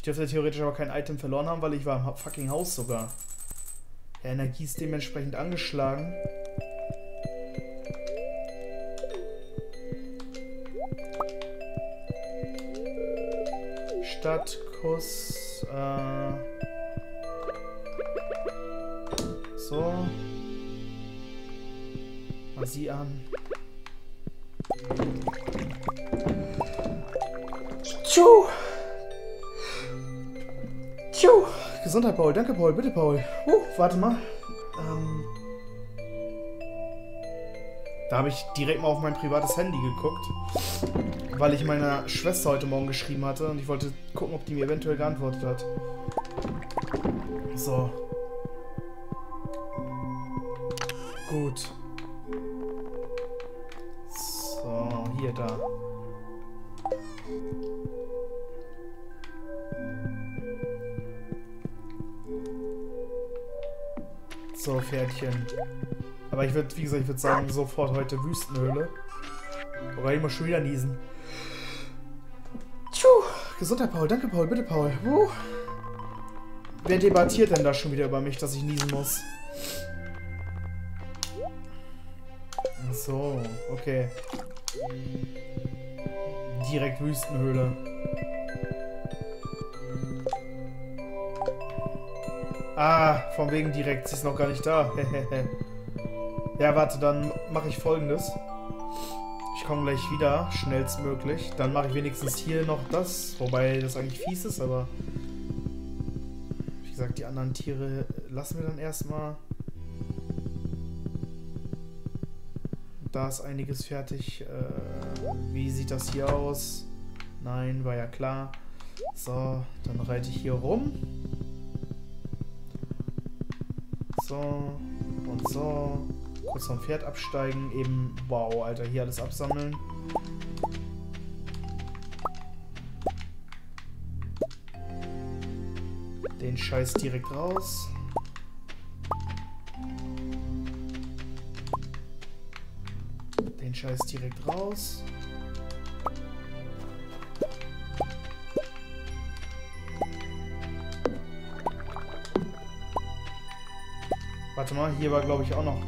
Ich dürfte theoretisch aber kein Item verloren haben, weil ich war im fucking Haus sogar. Ja, Energie ist dementsprechend angeschlagen. Stadtkuss. So. Mal sie an. Tschu! Tschu! Gesundheit, Paul. Danke, Paul. Bitte, Paul. Warte mal. Da habe ich direkt mal auf mein privates Handy geguckt, weil ich meiner Schwester heute Morgen geschrieben hatte und ich wollte gucken, ob die mir eventuell geantwortet hat. So. Gut. So, hier, da. So, Pferdchen. Aber ich würde, wie gesagt, ich würde sagen, sofort heute Wüstenhöhle. Wobei ich mal schon wieder niesen. Tschuh. Gesundheit, Paul. Danke, Paul. Bitte, Paul. Wer debattiert denn da schon wieder über mich, dass ich niesen muss? Ach so, okay. Direkt Wüstenhöhle. Ah, von wegen direkt. Sie ist noch gar nicht da. Ja, warte, dann mache ich Folgendes. Ich komme gleich wieder, schnellstmöglich. Dann mache ich wenigstens hier noch das. Wobei das eigentlich fies ist, aber... Wie gesagt, die anderen Tiere lassen wir dann erstmal. Da ist einiges fertig. Wie sieht das hier aus? Nein, war ja klar. So, dann reite ich hier rum. So und so. Kurz vom Pferd absteigen, eben, wow, Alter, hier alles absammeln. Den Scheiß direkt raus. Den Scheiß direkt raus. Warte mal, hier war, glaube ich, auch noch...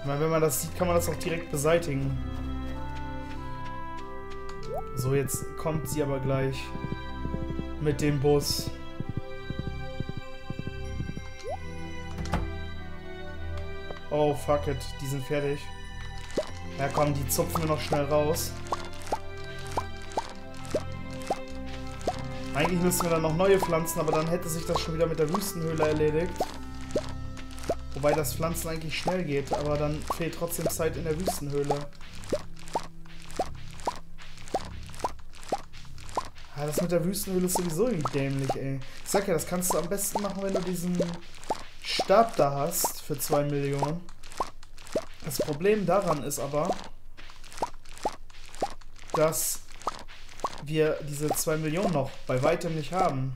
Ich meine, wenn man das sieht, kann man das auch direkt beseitigen. So, jetzt kommt sie aber gleich mit dem Bus. Oh, fuck it, die sind fertig. Ja komm, die zupfen wir noch schnell raus. Eigentlich müssen wir dann noch neue pflanzen, aber dann hätte sich das schon wieder mit der Wüstenhöhle erledigt. Wobei das Pflanzen eigentlich schnell geht, aber dann fehlt trotzdem Zeit in der Wüstenhöhle. Ja, das mit der Wüstenhöhle ist sowieso irgendwie dämlich, ey. Ich sag ja, das kannst du am besten machen, wenn du diesen Stab da hast für 2 Millionen. Das Problem daran ist aber, dass wir diese 2 Millionen noch bei weitem nicht haben.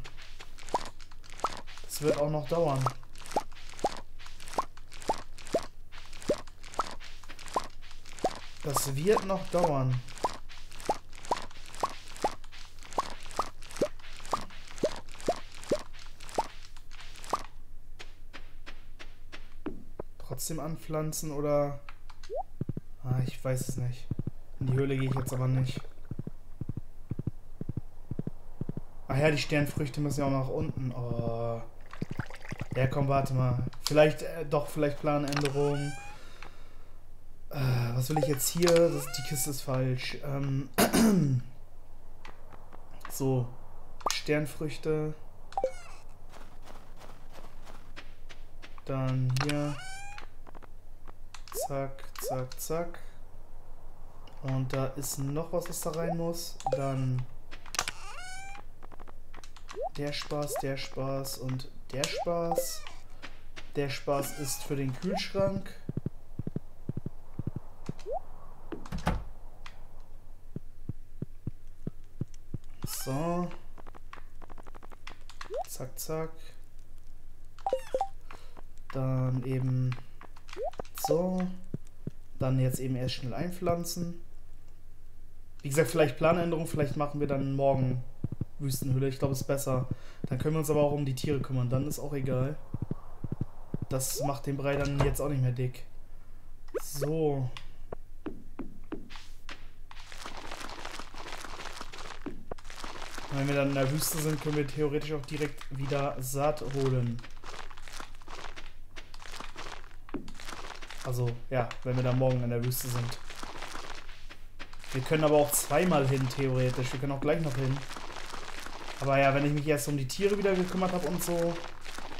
Das wird auch noch dauern. Das wird noch dauern. Trotzdem anpflanzen oder... Ah, ich weiß es nicht. In die Höhle gehe ich jetzt aber nicht. Ach ja, die Sternfrüchte müssen ja auch nach unten. Oh. Ja, komm, warte mal. Vielleicht, doch, vielleicht Planänderung. Was will ich jetzt hier? Die Kiste ist falsch. So. Sternfrüchte. Dann hier. Zack, zack, zack. Und da ist noch was da rein muss. Dann der Spaß, der Spaß und der Spaß. Der Spaß ist für den Kühlschrank. So. Zack, zack. Dann eben so. Dann jetzt eben erst schnell einpflanzen. Wie gesagt, vielleicht Planänderung, vielleicht machen wir dann morgen Wüstenhülle. Ich glaube, es ist besser. Dann können wir uns aber auch um die Tiere kümmern. Dann ist auch egal. Das macht den Brei dann jetzt auch nicht mehr dick. So. Wenn wir dann in der Wüste sind, können wir theoretisch auch direkt wieder Saat holen. Also, ja, wenn wir dann morgen in der Wüste sind. Wir können aber auch zweimal hin, theoretisch. Wir können auch gleich noch hin. Aber ja, wenn ich mich erst um die Tiere wieder gekümmert habe und so,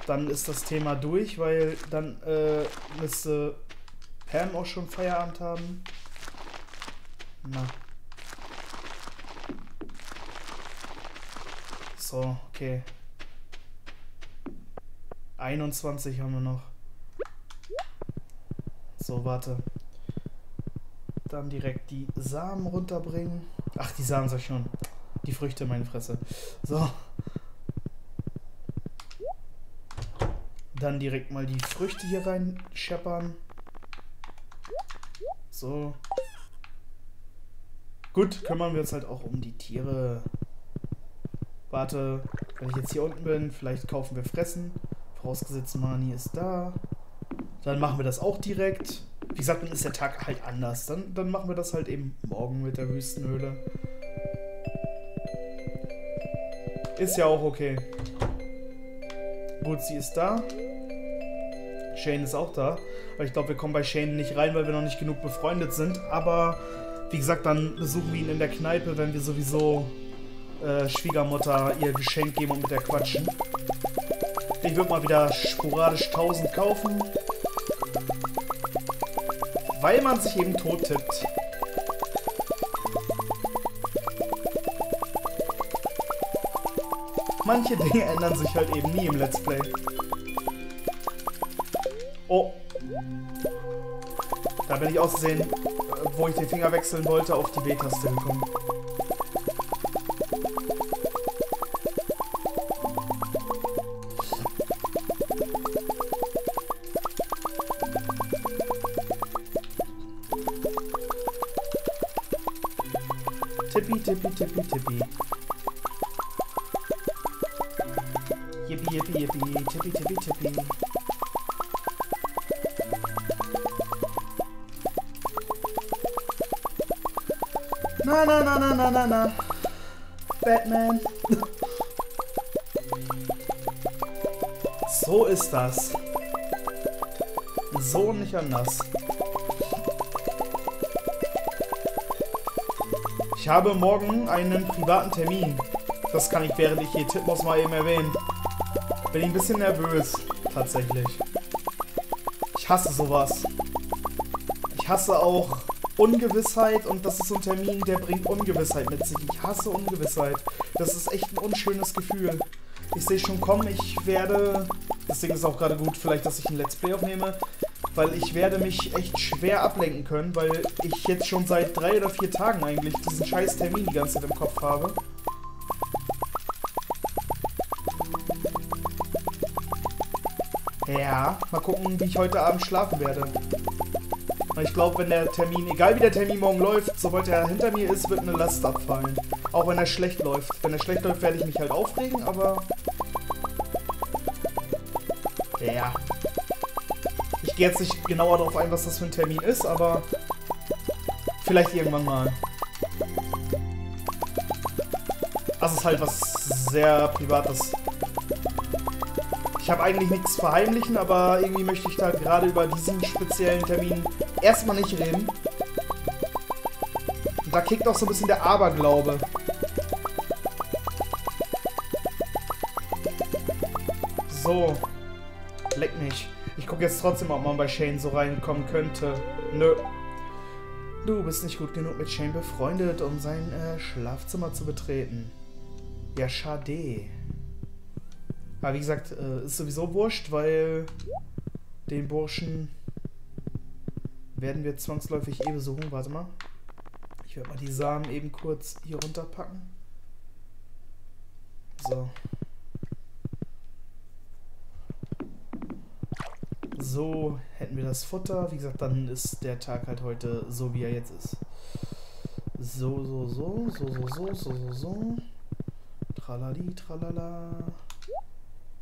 dann ist das Thema durch, weil dann müsste Pam auch schon Feierabend haben. Na. So, okay. 21 haben wir noch. So, warte. Dann direkt die Samen runterbringen. Ach, die Samen sag ich schon. Die Früchte, meine Fresse. So. Dann direkt mal die Früchte hier rein scheppern. So. Gut, kümmern wir uns halt auch um die Tiere. Warte, wenn ich jetzt hier unten bin, vielleicht kaufen wir Fressen. Vorausgesetzt, Mani ist da. Dann machen wir das auch direkt. Wie gesagt, dann ist der Tag halt anders. Dann machen wir das halt eben morgen mit der Wüstenhöhle. Ist ja auch okay. Gut, sie ist da. Shane ist auch da. Aber ich glaube, wir kommen bei Shane nicht rein, weil wir noch nicht genug befreundet sind. Aber wie gesagt, dann besuchen wir ihn in der Kneipe, wenn wir sowieso Schwiegermutter ihr Geschenk geben und mit der quatschen. Ich würde mal wieder sporadisch 1000 kaufen. Weil man sich eben tot tippt. Manche Dinge ändern sich halt eben nie im Let's Play. Oh. Da bin ich aussehen, wo ich den Finger wechseln wollte, auf die B-Taste gekommen. Tippi, tippi. Yippie, yippie, yippie. Tippi, tippi, tippi. Na, na, na, na, na, na, na. Batman. So ist das. So und nicht anders. Ich habe morgen einen privaten Termin. Das kann ich, während ich hier tippen muss, mal eben erwähnen. Bin ich ein bisschen nervös, tatsächlich. Ich hasse sowas. Ich hasse auch Ungewissheit und das ist so ein Termin, der bringt Ungewissheit mit sich. Ich hasse Ungewissheit. Das ist echt ein unschönes Gefühl. Ich sehe schon kommen, ich werde... Deswegen ist es auch gerade gut, vielleicht, dass ich ein Let's Play aufnehme. Weil ich werde mich echt schwer ablenken können, weil ich jetzt schon seit 3 oder 4 Tagen eigentlich diesen scheiß Termin die ganze Zeit im Kopf habe. Ja, mal gucken, wie ich heute Abend schlafen werde. Ich glaube, wenn der Termin, egal wie der Termin morgen läuft, sobald er hinter mir ist, wird eine Last abfallen. Auch wenn er schlecht läuft. Wenn er schlecht läuft, werde ich mich halt aufregen, aber... Ja... Ich gehe jetzt nicht genauer darauf ein, was das für ein Termin ist, aber vielleicht irgendwann mal. Das ist halt was sehr Privates. Ich habe eigentlich nichts verheimlichen, aber irgendwie möchte ich da gerade über diesen speziellen Termin erstmal nicht reden. Und da kickt auch so ein bisschen der Aberglaube. So. Leck mich. Ich gucke jetzt trotzdem, ob man bei Shane so reinkommen könnte. Nö. Du bist nicht gut genug mit Shane befreundet, um sein Schlafzimmer zu betreten. Ja, schade. Aber wie gesagt, ist sowieso wurscht, weil den Burschen werden wir zwangsläufig eh besuchen. Warte mal. Ich werde mal die Samen eben kurz hier runterpacken. So. So, hätten wir das Futter. Wie gesagt, dann ist der Tag halt heute so, wie er jetzt ist. So. Tralali, tralala.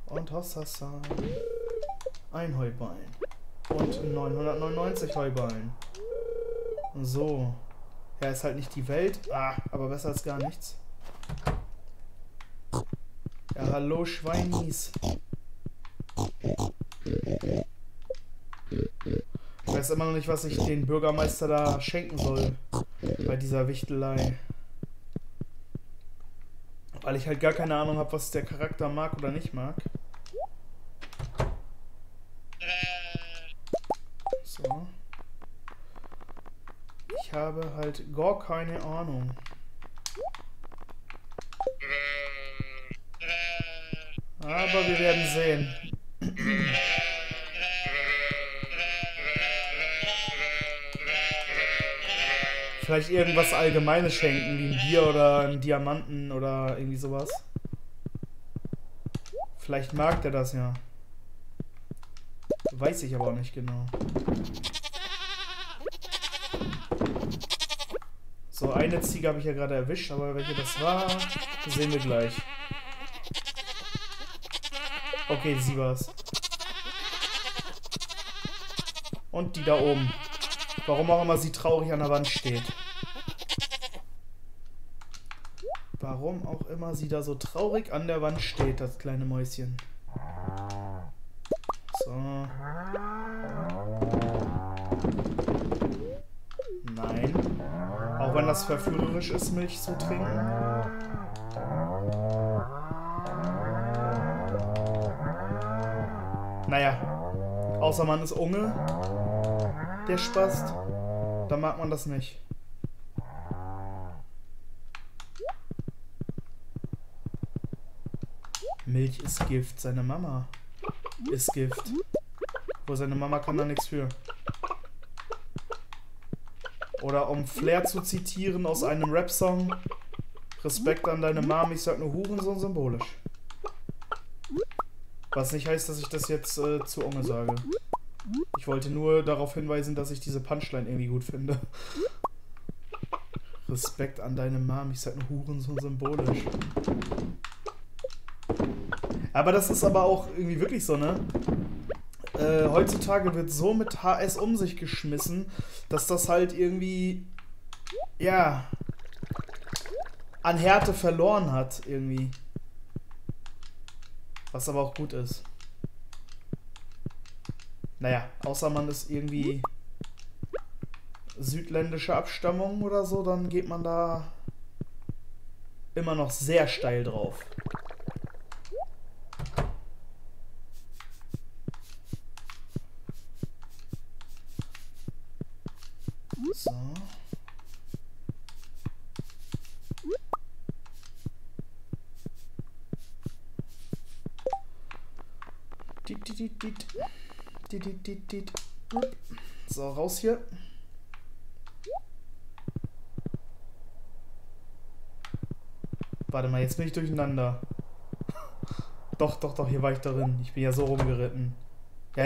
Und Hossassa. Ein Heuballen. Und 999 Heuballen. So. Ja, ist halt nicht die Welt. Ah, aber besser als gar nichts. Ja, hallo Schweinis. Ich weiß immer noch nicht, was ich den Bürgermeister da schenken soll. Bei dieser Wichtelei. Weil ich halt gar keine Ahnung habe, was der Charakter mag oder nicht mag. So. Ich habe halt gar keine Ahnung. Aber wir werden sehen. Vielleicht irgendwas Allgemeines schenken, wie ein Bier oder einen Diamanten oder irgendwie sowas. Vielleicht mag der das ja. Weiß ich aber auch nicht genau. So, eine Ziege habe ich ja gerade erwischt, aber welche das war, sehen wir gleich. Okay, sie war's. Und die da oben. Warum auch immer sie traurig an der Wand steht. Warum auch immer sie da so traurig an der Wand steht, das kleine Mäuschen. So. Nein. Auch wenn das verführerisch ist, Milch zu trinken. Naja, außer man ist Unge, der Spast, dann mag man das nicht. Milch ist Gift, seine Mama ist Gift. Wo seine Mama kann da nichts für. Oder um Flair zu zitieren aus einem Rap-Song, Respekt an deine Mom, ich sag nur Hurensohn symbolisch. Was nicht heißt, dass ich das jetzt zu Unge sage. Ich wollte nur darauf hinweisen, dass ich diese Punchline irgendwie gut finde. Respekt an deine Mom, ich sag nur Hurensohn symbolisch. Aber das ist aber auch irgendwie wirklich so, ne? Heutzutage wird so mit HS um sich geschmissen, dass das halt irgendwie, ja, an Härte verloren hat irgendwie. Was aber auch gut ist. Naja, außer man ist irgendwie südländische Abstammung oder so, dann geht man da immer noch sehr steil drauf. So. So, raus hier. Warte mal, jetzt bin ich durcheinander. Doch, hier war ich drin. Ich bin ja so rumgeritten. Ja.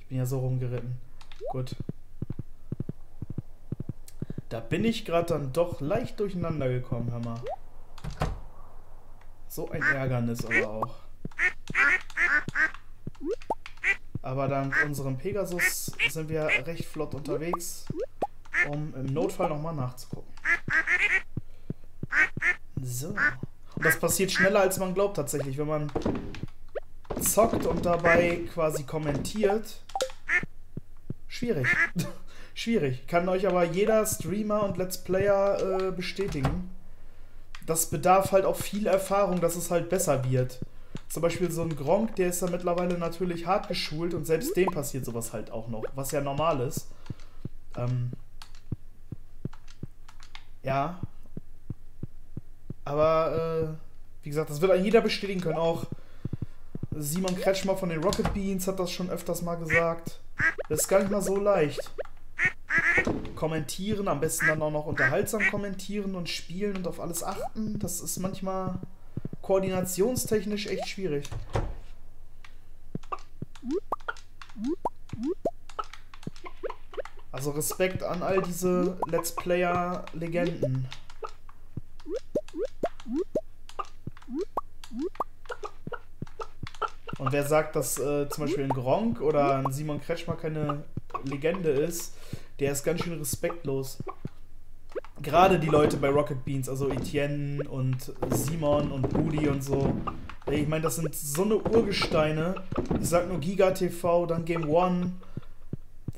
Ich bin ja so rumgeritten. Gut. Da bin ich gerade dann doch leicht durcheinander gekommen, hör mal. So ein Ärgernis aber auch. Aber dank unserem Pegasus sind wir recht flott unterwegs, um im Notfall nochmal nachzugucken. So. Und das passiert schneller, als man glaubt tatsächlich. Wenn man zockt und dabei quasi kommentiert. Schwierig. Schwierig. Kann euch aber jeder Streamer und Let's Player bestätigen. Das bedarf halt auch viel Erfahrung, dass es halt besser wird. Zum Beispiel so ein Gronkh, der ist ja mittlerweile natürlich hart geschult und selbst dem passiert sowas halt auch noch, was ja normal ist. Ja. Aber, wie gesagt, das wird jeder bestätigen können. Auch Simon Kretschmer von den Rocket Beans hat das schon öfters mal gesagt. Das ist gar nicht mal so leicht. Kommentieren, am besten dann auch noch unterhaltsam kommentieren und spielen und auf alles achten, das ist manchmal koordinationstechnisch echt schwierig. Also Respekt an all diese Let's Player-Legenden. Und wer sagt, dass zum Beispiel ein Gronkh oder ein Simon Kretschmer keine Legende ist, der ist ganz schön respektlos. Gerade die Leute bei Rocket Beans, also Etienne und Simon und Moody und so. Ich meine, das sind so eine Urgesteine. Ich sag nur Giga-TV, dann Game One.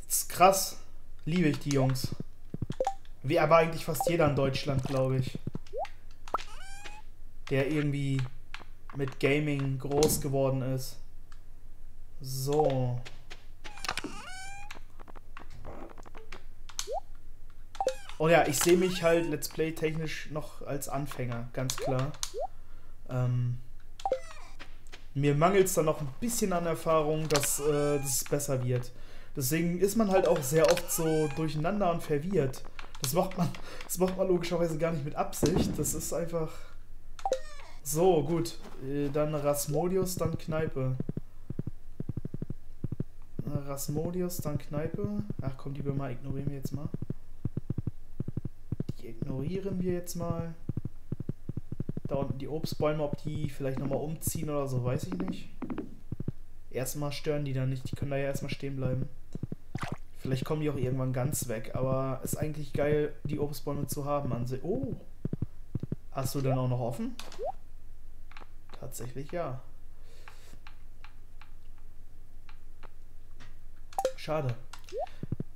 Das ist krass. Liebe ich die Jungs. Wie aber eigentlich fast jeder in Deutschland, glaube ich. Der irgendwie mit Gaming groß geworden ist. So. Oh ja, ich sehe mich halt Let's Play technisch noch als Anfänger, ganz klar. Mir mangelt es da noch ein bisschen an Erfahrung, dass es besser wird. Deswegen ist man halt auch sehr oft so durcheinander und verwirrt. Das macht man logischerweise gar nicht mit Absicht. Das ist einfach... So, gut. Dann Rasmodius, dann Kneipe. Rasmodius, dann Kneipe. Ach komm, die Böhmer ignorieren wir jetzt mal. Da unten die Obstbäume, ob die vielleicht nochmal umziehen oder so, weiß ich nicht. Erstmal stören die da nicht, die können da ja erstmal stehen bleiben. Vielleicht kommen die auch irgendwann ganz weg, aber ist eigentlich geil, die Obstbäume zu haben. Oh! Hast du denn auch noch offen? Tatsächlich ja. Schade.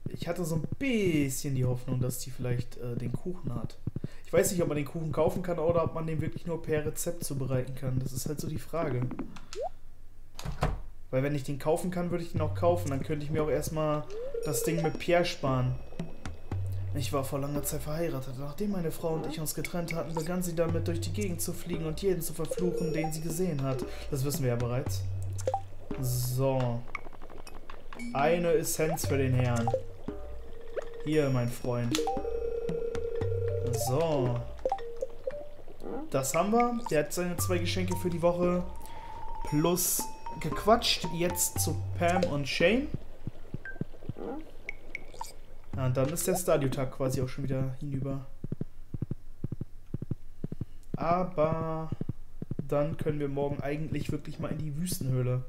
Ich hatte so ein bisschen die Hoffnung, dass die vielleicht den Kuchen hat. Ich weiß nicht, ob man den Kuchen kaufen kann oder ob man den wirklich nur per Rezept zubereiten kann. Das ist halt so die Frage. Weil wenn ich den kaufen kann, würde ich den auch kaufen. Dann könnte ich mir auch erstmal das Ding mit Pierre sparen. Ich war vor langer Zeit verheiratet. Nachdem meine Frau und ich uns getrennt hatten, begann sie damit, durch die Gegend zu fliegen und jeden zu verfluchen, den sie gesehen hat. Das wissen wir ja bereits. So. Eine Essenz für den Herrn. Hier, mein Freund. So. Das haben wir. Der hat seine 2 Geschenke für die Woche. Plus gequatscht. Jetzt zu Pam und Shane. Ja, und dann ist der Stardew-Tag quasi auch schon wieder hinüber. Aber dann können wir morgen eigentlich wirklich mal in die Wüstenhöhle.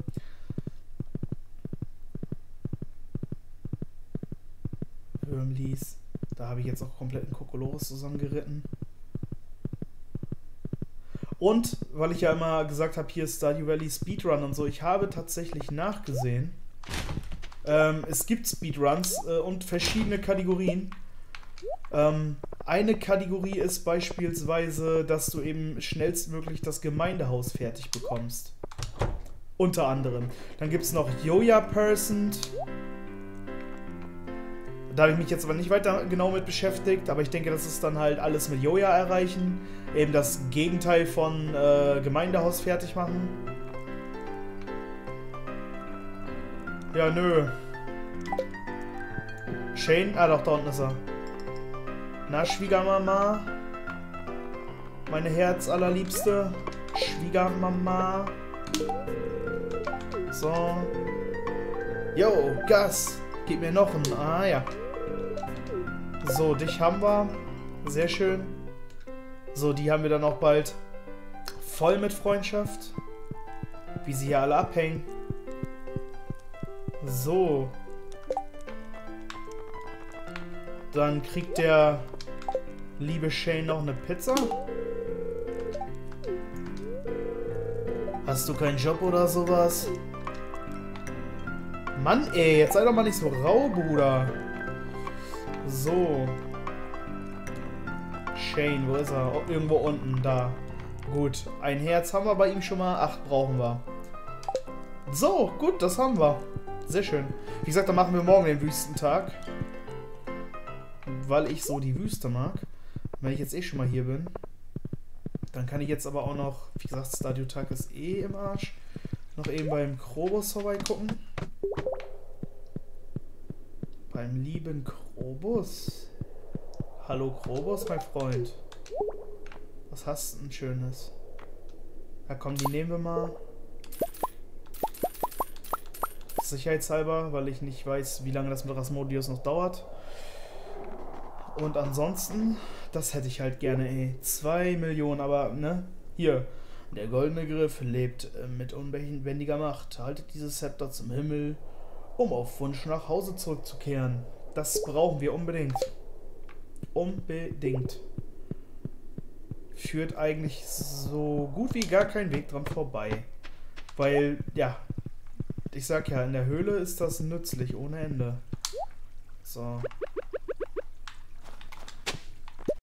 Da habe ich jetzt auch kompletten Kokolores zusammengeritten. Und, weil ich ja immer gesagt habe, hier ist Stardew Valley Speedrun und so, ich habe tatsächlich nachgesehen, es gibt Speedruns und verschiedene Kategorien. Eine Kategorie ist beispielsweise, dass du eben schnellstmöglich das Gemeindehaus fertig bekommst. Unter anderem. Dann gibt es noch Joja Percent. Da habe ich mich jetzt aber nicht weiter genau mit beschäftigt, aber ich denke, das ist dann halt alles mit Joja erreichen. Eben das Gegenteil von Gemeindehaus fertig machen. Ja, nö. Shane? Ah doch, da unten ist er. Na, Schwiegermama? Meine Herzallerliebste? Schwiegermama? So. Yo, Gas! Gib mir noch einen. Ah, ja. So, dich haben wir. Sehr schön. So, die haben wir dann auch bald voll mit Freundschaft. Wie sie hier alle abhängen. So. Dann kriegt der liebe Shane noch eine Pizza. Hast du keinen Job oder sowas? Mann, ey, jetzt sei doch mal nicht so rau, Bruder. So. Shane, wo ist er? Oh, irgendwo unten, da. Gut, ein Herz haben wir bei ihm schon mal. 8 brauchen wir. So, gut, das haben wir. Sehr schön. Wie gesagt, dann machen wir morgen den Wüstentag. Weil ich so die Wüste mag. Wenn ich jetzt eh schon mal hier bin. Dann kann ich jetzt aber auch noch, wie gesagt, Stardew-Tag ist eh im Arsch. Noch eben beim Krobus vorbeigucken. Beim lieben Krobus. Hallo Krobus, mein Freund. Was hast du denn Schönes? Na komm, die nehmen wir mal. Sicherheitshalber, weil ich nicht weiß, wie lange das mit Rasmodius noch dauert. Und ansonsten, das hätte ich halt gerne, ey. 2 Millionen, aber, ne? Hier. Der goldene Griff lebt mit unbändiger Macht. Haltet dieses Zepter zum Himmel, um auf Wunsch nach Hause zurückzukehren. Das brauchen wir unbedingt. Unbedingt. Führt eigentlich so gut wie gar kein Weg dran vorbei. Weil, ja, ich sag ja, in der Höhle ist das nützlich ohne Ende. So.